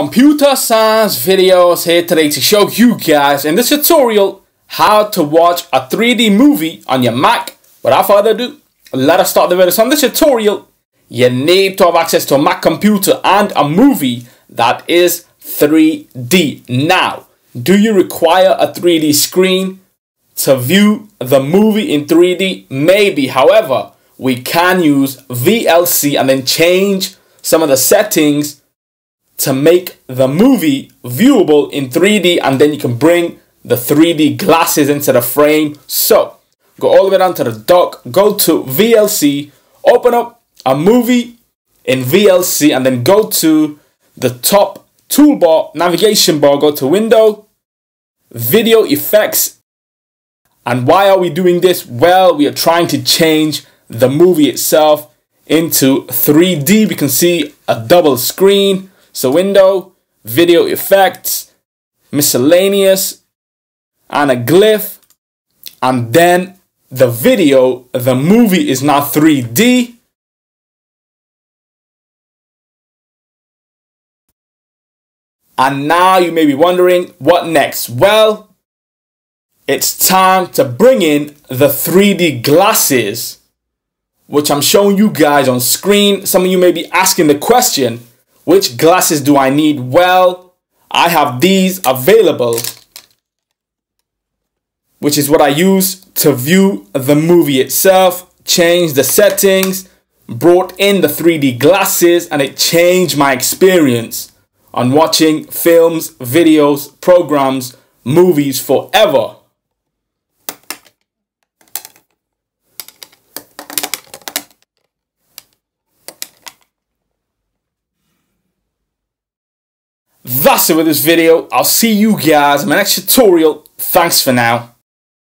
Computer Science Videos here today to show you guys in this tutorial how to watch a 3D movie on your Mac. Without further ado, let us start the video. So in this tutorial, you need to have access to a Mac computer and a movie that is 3D. Now, do you require a 3D screen to view the movie in 3D? Maybe. However, we can use VLC and then change some of the settings to make the movie viewable in 3D, and then you can bring the 3D glasses into the frame. So go all the way down to the dock, go to VLC, open up a movie in VLC, and then go to the top toolbar, navigation bar, go to Window, Video Effects. And why are we doing this? Well, we are trying to change the movie itself into 3D. We can see a double screen. So Window, Video Effects, Miscellaneous, and a glyph. And then the video, the movie is now 3D. And now you may be wondering, what next? Well, it's time to bring in the 3D glasses, which I'm showing you guys on screen. Some of you may be asking the question, which glasses do I need? Well, I have these available, which is what I use to view the movie itself, change the settings, brought in the 3D glasses, and it changed my experience on watching films, videos, programs, movies forever. That's it with this video. I'll see you guys in my next tutorial. Thanks for now.